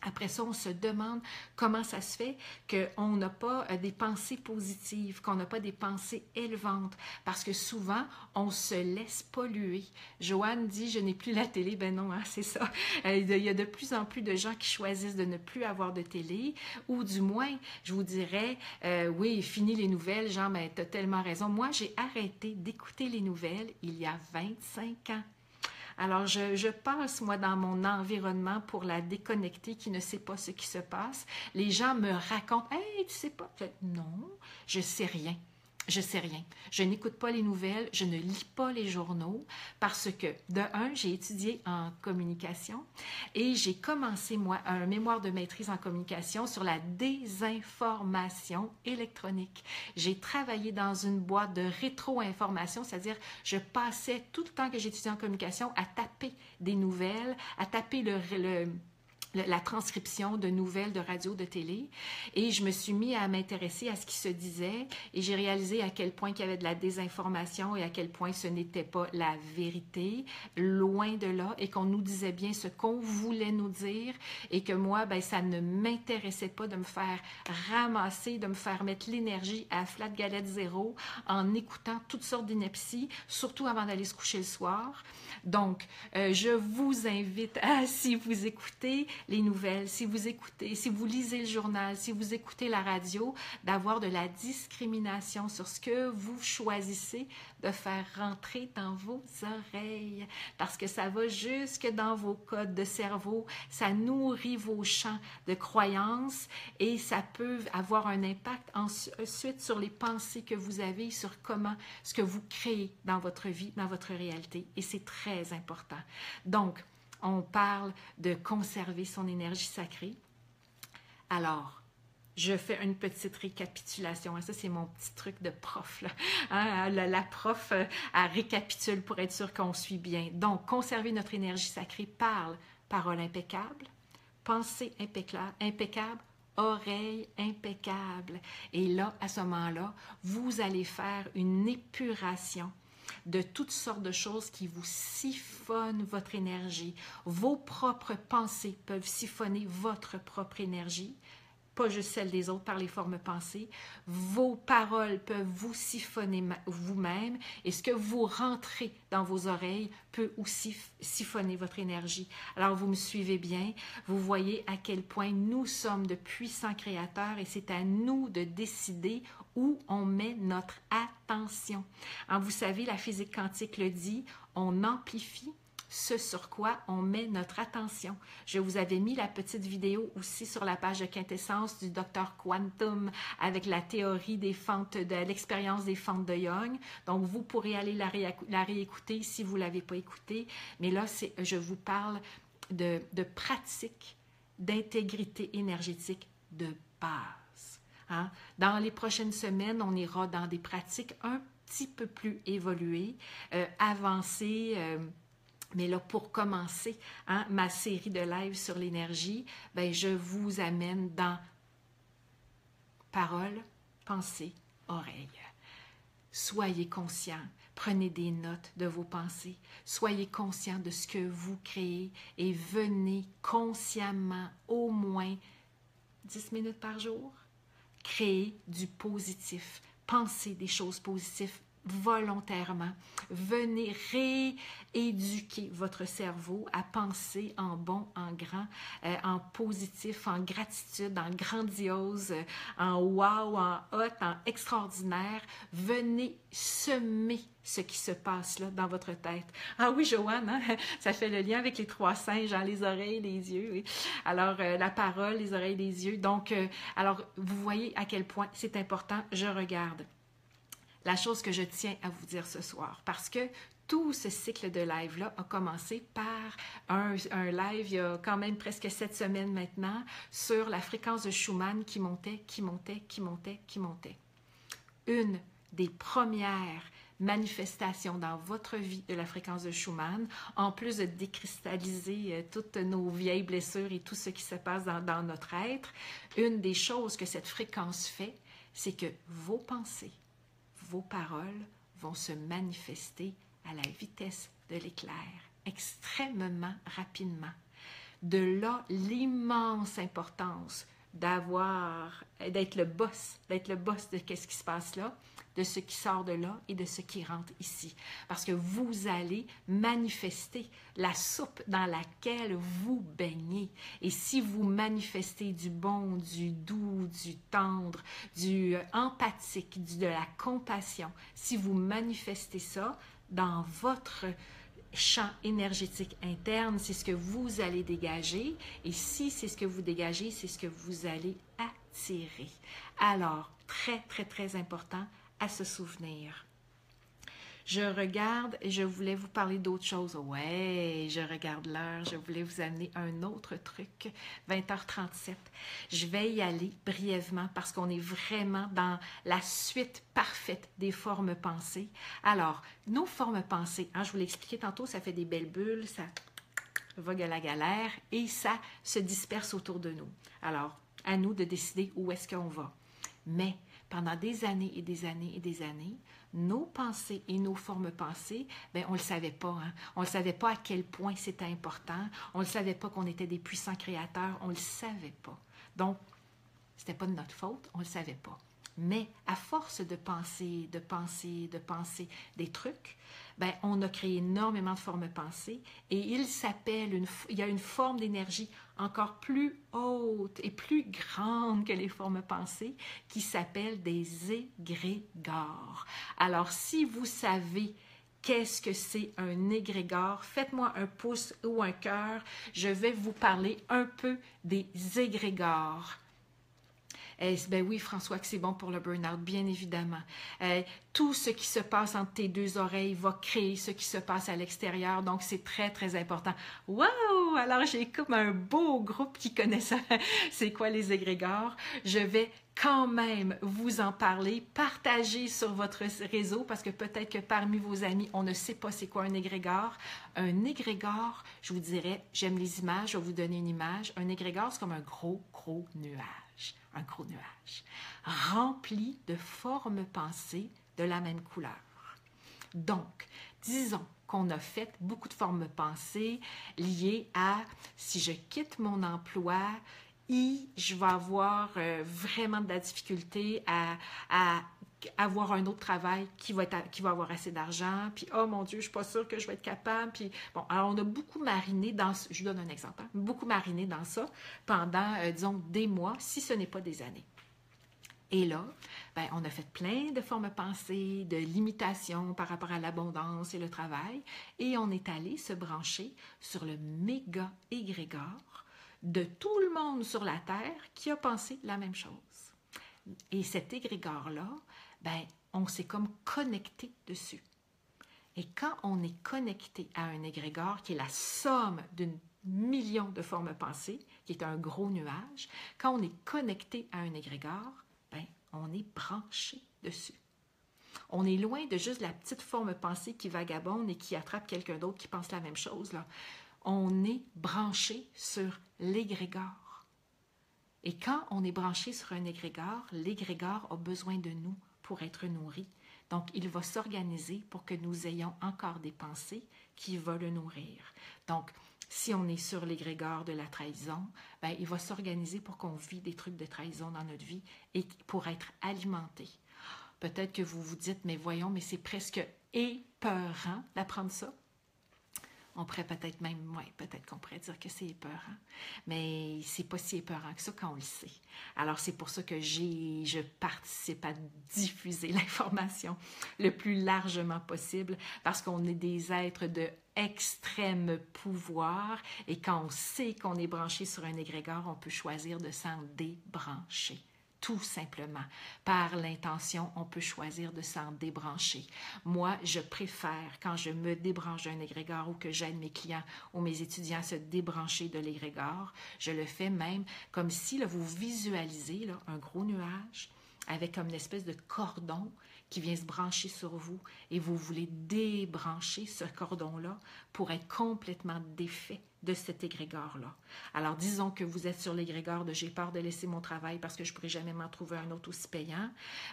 Après ça, on se demande comment ça se fait qu'on n'a pas des pensées positives, qu'on n'a pas des pensées élevantes, parce que souvent, on se laisse polluer. Joanne dit « je n'ai plus la télé ». Ben non, hein, c'est ça. Il y a de plus en plus de gens qui choisissent de ne plus avoir de télé, ou du moins, je vous dirais, euh, oui, fini les nouvelles, genre, ben, t'as tellement raison. Moi, j'ai arrêté d'écouter les nouvelles il y a vingt-cinq ans. Alors, je, je passe, moi, dans mon environnement pour la déconnecter qui ne sait pas ce qui se passe. Les gens me racontent « Hey, tu sais pas? » Non, je sais rien. Je sais rien. Je n'écoute pas les nouvelles, je ne lis pas les journaux, parce que, de un, j'ai étudié en communication et j'ai commencé, moi, un mémoire de maîtrise en communication sur la désinformation électronique. J'ai travaillé dans une boîte de rétro-information, c'est-à-dire, je passais tout le temps que j'étudiais en communication à taper des nouvelles, à taper le... le la transcription de nouvelles de radio, de télé, et je me suis mis à m'intéresser à ce qui se disait, et j'ai réalisé à quel point il y avait de la désinformation et à quel point ce n'était pas la vérité, loin de là, et qu'on nous disait bien ce qu'on voulait nous dire, et que moi, ben, ça ne m'intéressait pas de me faire ramasser, de me faire mettre l'énergie à flat galette zéro en écoutant toutes sortes d'inepties, surtout avant d'aller se coucher le soir. Donc, euh, je vous invite à, si vous écoutez les nouvelles, si vous écoutez, si vous lisez le journal, si vous écoutez la radio, d'avoir de la discrimination sur ce que vous choisissez de faire rentrer dans vos oreilles, parce que ça va jusque dans vos codes de cerveau, ça nourrit vos champs de croyances, et ça peut avoir un impact ensuite sur les pensées que vous avez, sur comment ce que vous créez dans votre vie, dans votre réalité, et c'est très important. Donc, on parle de conserver son énergie sacrée. Alors, je fais une petite récapitulation. Ça, c'est mon petit truc de prof, là. Hein? La, la prof, elle récapitule pour être sûre qu'on suit bien. Donc, conserver notre énergie sacrée parle parole impeccable, pensée impeccable, oreille impeccable. Et là, à ce moment-là, vous allez faire une épuration de toutes sortes de choses qui vous siphonnent votre énergie. Vos propres pensées peuvent siphonner votre propre énergie, pas juste celle des autres par les formes pensées. Vos paroles peuvent vous siphonner vous-même, et ce que vous rentrez dans vos oreilles peut aussi siphonner votre énergie. Alors, vous me suivez bien, vous voyez à quel point nous sommes de puissants créateurs, et c'est à nous de décider où on met notre attention. Hein, vous savez, la physique quantique le dit, on amplifie ce sur quoi on met notre attention. Je vous avais mis la petite vidéo aussi sur la page de Quintessence du docteur Quantum avec la théorie des fentes, de l'expérience des fentes de Jung. Donc, vous pourrez aller la, ré, la réécouter si vous ne l'avez pas écoutée. Mais là, c'est, je vous parle de, de pratique, d'intégrité énergétique de base. Hein? Dans les prochaines semaines, on ira dans des pratiques un petit peu plus évoluées, euh, avancées, euh, mais là, pour commencer hein, ma série de live sur l'énergie, ben, je vous amène dans parole, pensée, oreille. Soyez conscients, prenez des notes de vos pensées, soyez conscients de ce que vous créez et venez consciemment au moins dix minutes par jour créer du positif, penser des choses positives volontairement. Venez rééduquer votre cerveau à penser en bon, en grand, euh, en positif, en gratitude, en grandiose, euh, en wow, en hot, en extraordinaire. Venez semer ce qui se passe là dans votre tête. Ah oui, Joanne, hein? Ça fait le lien avec les trois singes, hein? Les oreilles, les yeux. Oui. Alors, euh, la parole, les oreilles, les yeux. Donc, euh, alors, vous voyez à quel point c'est important. Je regarde. La chose que je tiens à vous dire ce soir, parce que tout ce cycle de live-là a commencé par un, un live il y a quand même presque sept semaines maintenant sur la fréquence de Schumann qui montait, qui montait, qui montait, qui montait. Une des premières manifestation dans votre vie de la fréquence de Schumann, en plus de décristalliser toutes nos vieilles blessures et tout ce qui se passe dans, dans notre être, une des choses que cette fréquence fait, c'est que vos pensées, vos paroles vont se manifester à la vitesse de l'éclair, extrêmement rapidement. De là, l'immense importance d'avoir, d'être le boss, d'être le boss de qu'est-ce qui se passe là, de ce qui sort de là et de ce qui rentre ici. Parce que vous allez manifester la soupe dans laquelle vous baignez. Et si vous manifestez du bon, du doux, du tendre, du empathique, du, de la compassion, si vous manifestez ça dans votre champ énergétique interne, c'est ce que vous allez dégager. Et si c'est ce que vous dégagez, c'est ce que vous allez attirer. Alors, très, très, très important, à se souvenir. Je regarde et je voulais vous parler d'autre chose. Ouais, je regarde l'heure, je voulais vous amener un autre truc, vingt heures trente-sept. Je vais y aller brièvement parce qu'on est vraiment dans la suite parfaite des formes pensées. Alors, nos formes pensées, hein, je vous l'ai expliqué tantôt, ça fait des belles bulles, ça vogue à la galère et ça se disperse autour de nous. Alors, à nous de décider où est-ce qu'on va. Mais pendant des années et des années et des années, nos pensées et nos formes pensées, ben on ne le savait pas. Hein? On ne le savait pas à quel point c'était important. On ne le savait pas qu'on était des puissants créateurs. On ne le savait pas. Donc, ce n'était pas de notre faute. On ne le savait pas. Mais à force de penser, de penser, de penser des trucs, ben on a créé énormément de formes pensées et il s'appelle, une, il y a une forme d'énergie encore plus haute et plus grande que les formes pensées qui s'appelle des égrégores. Alors, si vous savez qu'est-ce que c'est un égrégore, faites-moi un pouce ou un cœur, je vais vous parler un peu des égrégores. Eh, ben oui, François, que c'est bon pour le burn-out, bien évidemment. Eh, tout ce qui se passe entre tes deux oreilles va créer ce qui se passe à l'extérieur, donc c'est très, très important. Waouh! Alors, j'ai comme un beau groupe qui connaît ça. C'est quoi les égrégores? Je vais quand même vous en parler, partager sur votre réseau, parce que peut-être que parmi vos amis, on ne sait pas c'est quoi un égrégore. Un égrégore, je vous dirais, j'aime les images, je vais vous donner une image. Un égrégore, c'est comme un gros, gros nuage. Un gros nuage, rempli de formes pensées de la même couleur. Donc, disons qu'on a fait beaucoup de formes pensées liées à « si je quitte mon emploi », « je vais avoir euh, vraiment de la difficulté à, à avoir un autre travail qui va, être à, qui va avoir assez d'argent. » Puis « oh mon Dieu, je ne suis pas sûre que je vais être capable. » Puis bon, alors on a beaucoup mariné dans ça, je vous donne un exemple, hein, beaucoup mariné dans ça pendant, euh, disons, des mois, si ce n'est pas des années. Et là, ben, on a fait plein de formes pensées, de limitations par rapport à l'abondance et le travail, et on est allé se brancher sur le méga égrégore de tout le monde sur la Terre qui a pensé la même chose. Et cet égrégore-là, ben, on s'est comme connecté dessus. Et quand on est connecté à un égrégore qui est la somme d'une million de formes pensées, qui est un gros nuage, quand on est connecté à un égrégore, ben, on est branché dessus. On est loin de juste la petite forme pensée qui vagabonde et qui attrape quelqu'un d'autre qui pense la même chose, là. On est branché sur l'égrégore. Et quand on est branché sur un égrégore, l'égrégore a besoin de nous pour être nourri. Donc, il va s'organiser pour que nous ayons encore des pensées qui vont le nourrir. Donc, si on est sur l'égrégore de la trahison, ben, il va s'organiser pour qu'on vit des trucs de trahison dans notre vie et pour être alimenté. Peut-être que vous vous dites, mais voyons, mais c'est presque épeurant d'apprendre ça. On pourrait peut-être même, oui, peut-être qu'on pourrait dire que c'est épeurant, mais c'est pas si épeurant que ça quand on le sait. Alors, c'est pour ça que j'ai, je participe à diffuser l'information le plus largement possible, parce qu'on est des êtres de extrême pouvoir, et quand on sait qu'on est branché sur un égrégore, on peut choisir de s'en débrancher. Tout simplement. Par l'intention, on peut choisir de s'en débrancher. Moi, je préfère, quand je me débranche d'un égrégore ou que j'aide mes clients ou mes étudiants à se débrancher de l'égrégore, je le fais même comme si là, vous visualisez là, un gros nuage avec comme une espèce de cordon qui vient se brancher sur vous et vous voulez débrancher ce cordon-là pour être complètement défait de cet égrégore-là. Alors, disons que vous êtes sur l'égrégore de « j'ai peur de laisser mon travail parce que je ne pourrai jamais m'en trouver un autre aussi payant »,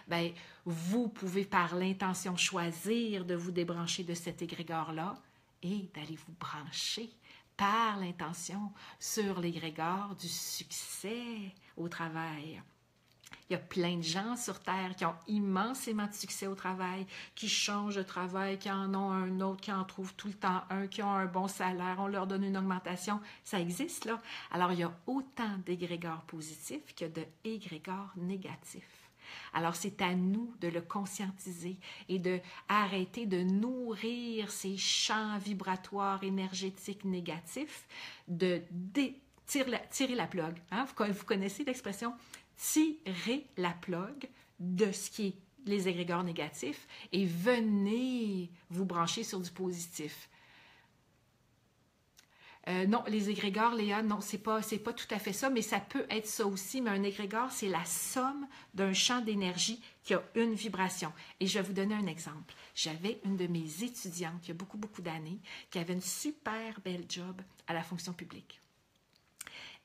bien, vous pouvez par l'intention choisir de vous débrancher de cet égrégore-là et d'aller vous brancher par l'intention sur l'égrégore du succès au travail. Il y a plein de gens sur Terre qui ont immensément de succès au travail, qui changent de travail, qui en ont un autre, qui en trouvent tout le temps un, qui ont un bon salaire, on leur donne une augmentation. Ça existe, là. Alors, il y a autant d'égrégores positifs que d'égrégores négatifs. Alors, c'est à nous de le conscientiser et d'arrêter de, de nourrir ces champs vibratoires énergétiques négatifs, de dé tirer, la, tirer la plug. Hein? Vous, vous connaissez l'expression? Tirer la plug de ce qui est les égrégores négatifs et venez vous brancher sur du positif. Euh, non, les égrégores, Léa, non, c'est pas, c'est pas tout à fait ça, mais ça peut être ça aussi. Mais un égrégore, c'est la somme d'un champ d'énergie qui a une vibration. Et je vais vous donner un exemple. J'avais une de mes étudiantes, il y a beaucoup, beaucoup d'années, qui avait une super belle job à la fonction publique.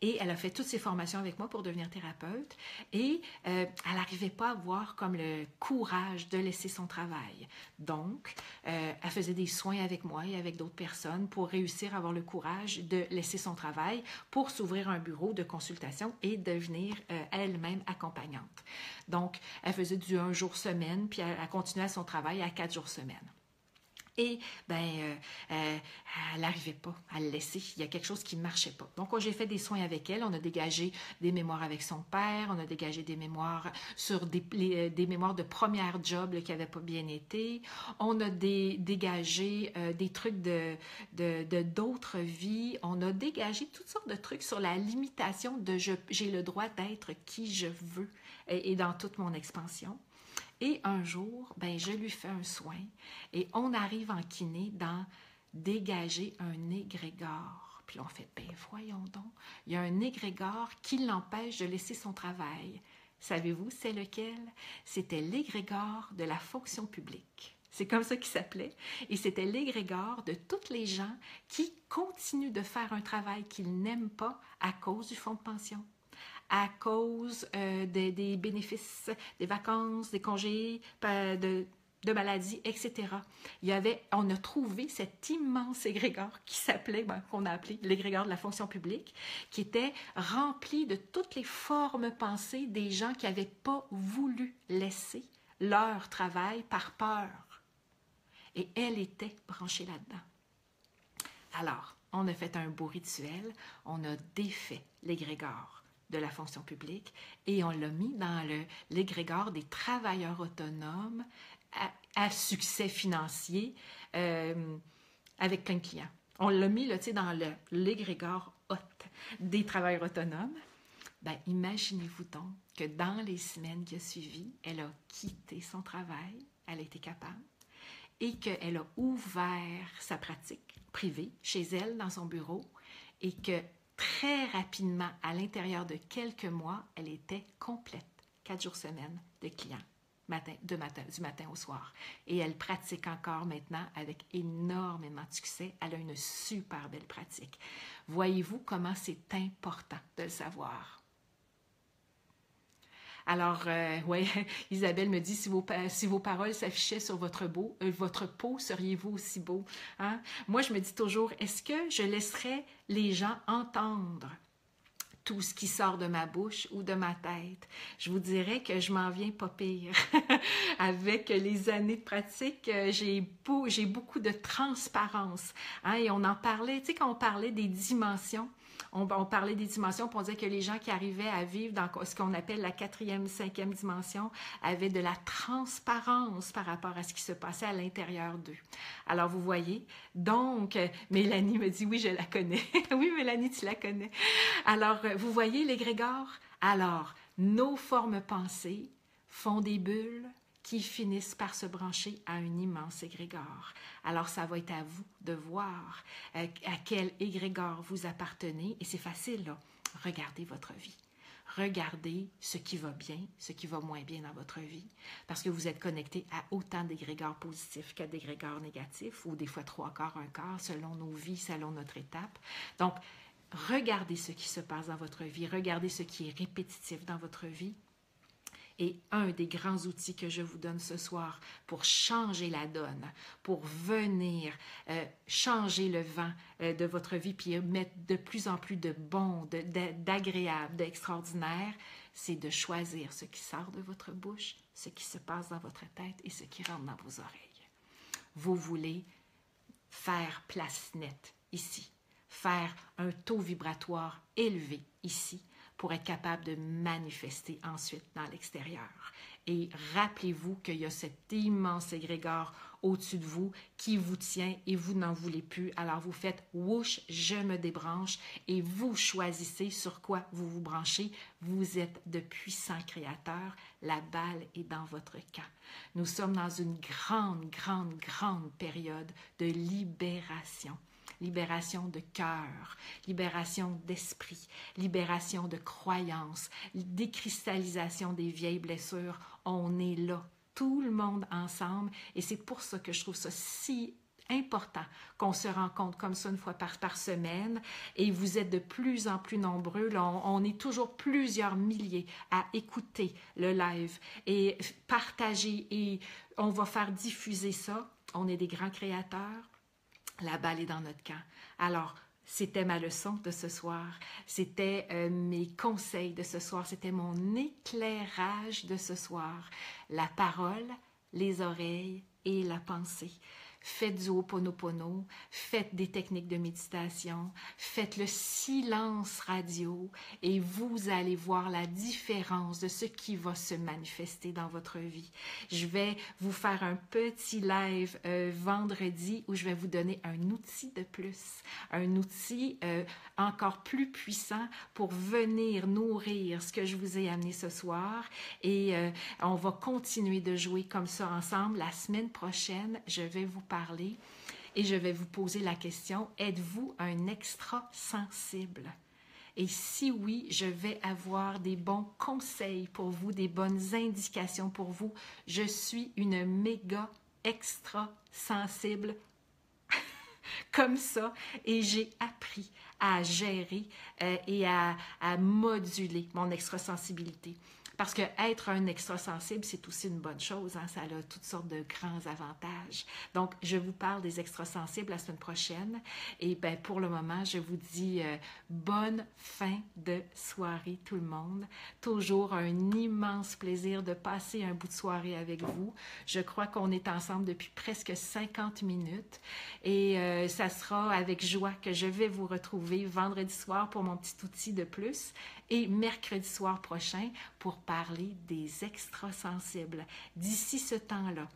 Et elle a fait toutes ses formations avec moi pour devenir thérapeute. Et euh, elle n'arrivait pas à avoir comme le courage de laisser son travail. Donc, euh, elle faisait des soins avec moi et avec d'autres personnes pour réussir à avoir le courage de laisser son travail pour s'ouvrir un bureau de consultation et devenir euh, elle-même accompagnante. Donc, elle faisait du un jour semaine, puis elle, elle continuait son travail à quatre jours semaine. Et ben, euh, euh, elle n'arrivait pas à le laisser. Il y a quelque chose qui ne marchait pas. Donc, j'ai fait des soins avec elle. On a dégagé des mémoires avec son père. On a dégagé des mémoires sur des, les, des mémoires de première job là, qui n'avaient pas bien été. On a des, dégagé euh, des trucs de, de, de d'autres vies. On a dégagé toutes sortes de trucs sur la limitation de « j'ai le droit d'être qui je veux » et, et dans toute mon expansion. Et un jour, ben, je lui fais un soin et on arrive en kiné dans « dégager un égrégore ». Puis on fait « ben voyons donc, il y a un égrégore qui l'empêche de laisser son travail ». Savez-vous c'est lequel? C'était l'égrégore de la fonction publique. C'est comme ça qu'il s'appelait. Et c'était l'égrégore de toutes les gens qui continuent de faire un travail qu'ils n'aiment pas à cause du fonds de pension, à cause euh, des, des bénéfices, des vacances, des congés, de, de maladies, et cetera. Il y avait, on a trouvé cet immense égrégore qui s'appelait, ben, qu'on a appelé l'égrégore de la fonction publique, qui était rempli de toutes les formes pensées des gens qui n'avaient pas voulu laisser leur travail par peur. Et elle était branchée là-dedans. Alors, on a fait un beau rituel, on a défait l'égrégore de la fonction publique et on l'a mis dans l'égrégore des travailleurs autonomes à, à succès financier euh, avec plein de clients. On l'a mis là, dans l'égrégore haute des travailleurs autonomes. Ben, imaginez-vous donc que dans les semaines qui ont suivi, elle a quitté son travail, elle a été capable, et qu'elle a ouvert sa pratique privée chez elle, dans son bureau, et que très rapidement, à l'intérieur de quelques mois, elle était complète, quatre jours semaine de clients, matin, de matin, du matin au soir. Et elle pratique encore maintenant avec énormément de succès. Elle a une super belle pratique. Voyez-vous comment c'est important de le savoir. Alors, euh, oui, Isabelle me dit, si vos, si vos paroles s'affichaient sur votre, beau, euh, votre peau, seriez-vous aussi beau? Hein? Moi, je me dis toujours, est-ce que je laisserais les gens entendre tout ce qui sort de ma bouche ou de ma tête? Je vous dirais que je m'en viens pas pire. Avec les années de pratique, j'ai beau, j'ai beaucoup de transparence. Hein? Et on en parlait, tu sais, quand on parlait des dimensions, On, on parlait des dimensions, puis on disait que les gens qui arrivaient à vivre dans ce qu'on appelle la quatrième, cinquième dimension avaient de la transparence par rapport à ce qui se passait à l'intérieur d'eux. Alors, vous voyez, donc, Mélanie me dit, oui, je la connais. Oui, Mélanie, tu la connais. Alors, vous voyez l'égrégore? Alors, nos formes pensées font des bulles qui finissent par se brancher à un immense égrégore. Alors, ça va être à vous de voir à quel égrégore vous appartenez. Et c'est facile, là. Regardez votre vie. Regardez ce qui va bien, ce qui va moins bien dans votre vie. Parce que vous êtes connecté à autant d'égrégores positifs qu'à d'égrégores négatifs, ou des fois trois quarts, un quart, selon nos vies, selon notre étape. Donc, regardez ce qui se passe dans votre vie. Regardez ce qui est répétitif dans votre vie. Et un des grands outils que je vous donne ce soir pour changer la donne, pour venir euh, changer le vent euh, de votre vie puis mettre de plus en plus de bon, d'agréable, de, de, d'extraordinaire, c'est de choisir ce qui sort de votre bouche, ce qui se passe dans votre tête et ce qui rentre dans vos oreilles. Vous voulez faire place nette ici, faire un taux vibratoire élevé ici, pour être capable de manifester ensuite dans l'extérieur. Et rappelez-vous qu'il y a cet immense égrégore au-dessus de vous qui vous tient et vous n'en voulez plus. Alors vous faites « whoosh, je me débranche » et vous choisissez sur quoi vous vous branchez. Vous êtes de puissants créateurs. La balle est dans votre camp. Nous sommes dans une grande, grande, grande période de libération. Libération de cœur, libération d'esprit, libération de croyances, décristallisation des vieilles blessures. On est là, tout le monde ensemble. Et c'est pour ça que je trouve ça si important qu'on se rencontre comme ça une fois par, par semaine. Et vous êtes de plus en plus nombreux. Là, on, on est toujours plusieurs milliers à écouter le live et partager. Et on va faire diffuser ça. On est des grands créateurs. La balle est dans notre camp. Alors, c'était ma leçon de ce soir, c'était euh, mes conseils de ce soir, c'était mon éclairage de ce soir. La parole, les oreilles et la pensée. Faites du Ho'oponopono, faites des techniques de méditation, faites le silence radio et vous allez voir la différence de ce qui va se manifester dans votre vie. Je vais vous faire un petit live euh, vendredi où je vais vous donner un outil de plus, un outil euh, encore plus puissant pour venir nourrir ce que je vous ai amené ce soir et euh, on va continuer de jouer comme ça ensemble. La semaine prochaine, je vais vous parler et je vais vous poser la question, êtes-vous un extra sensible? Et si oui, je vais avoir des bons conseils pour vous, des bonnes indications pour vous. Je suis une méga extra sensible comme ça et j'ai appris à gérer euh, et à, à moduler mon extra sensibilité. Parce que être un extrasensible, c'est aussi une bonne chose. Hein? Ça a toutes sortes de grands avantages. Donc, je vous parle des extrasensibles la semaine prochaine. Et ben, pour le moment, je vous dis euh, bonne fin de soirée, tout le monde. Toujours un immense plaisir de passer un bout de soirée avec vous. Je crois qu'on est ensemble depuis presque cinquante minutes. Et euh, ça sera avec joie que je vais vous retrouver vendredi soir pour mon petit outil de plus. et mercredi soir prochain pour parler des extrasensibles. D'ici ce temps-là,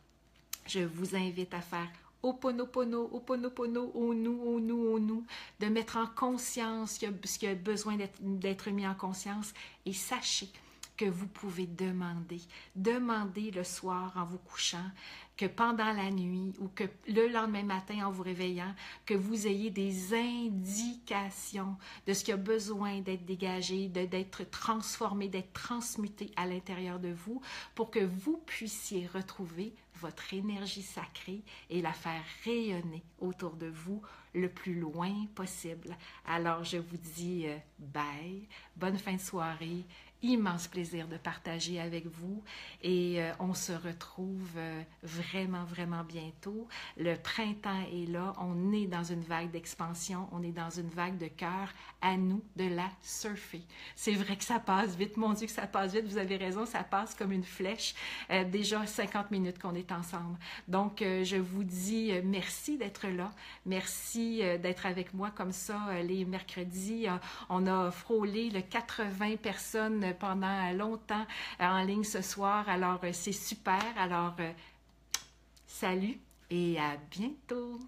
je vous invite à faire Ho'oponopono, Ho'oponopono, au nous, au nous, au nous, de mettre en conscience ce qui a besoin d'être mis en conscience et sachez que vous pouvez demander, demander le soir en vous couchant, que pendant la nuit ou que le lendemain matin en vous réveillant, que vous ayez des indications de ce qui a besoin d'être dégagé, d'être transformé, d'être transmuté à l'intérieur de vous pour que vous puissiez retrouver votre énergie sacrée et la faire rayonner autour de vous le plus loin possible. Alors je vous dis bye, bonne fin de soirée, immense plaisir de partager avec vous et euh, on se retrouve euh, vraiment, vraiment bientôt. Le printemps est là, on est dans une vague d'expansion, on est dans une vague de cœur, à nous de la surfer. C'est vrai que ça passe vite, mon Dieu que ça passe vite, vous avez raison, ça passe comme une flèche. Euh, déjà cinquante minutes qu'on est ensemble. Donc euh, je vous dis euh, merci d'être là, merci euh, d'être avec moi comme ça euh, les mercredis. Euh, on a frôlé le quatre-vingts personnes pendant longtemps en ligne ce soir. Alors, c'est super. Alors, salut et à bientôt!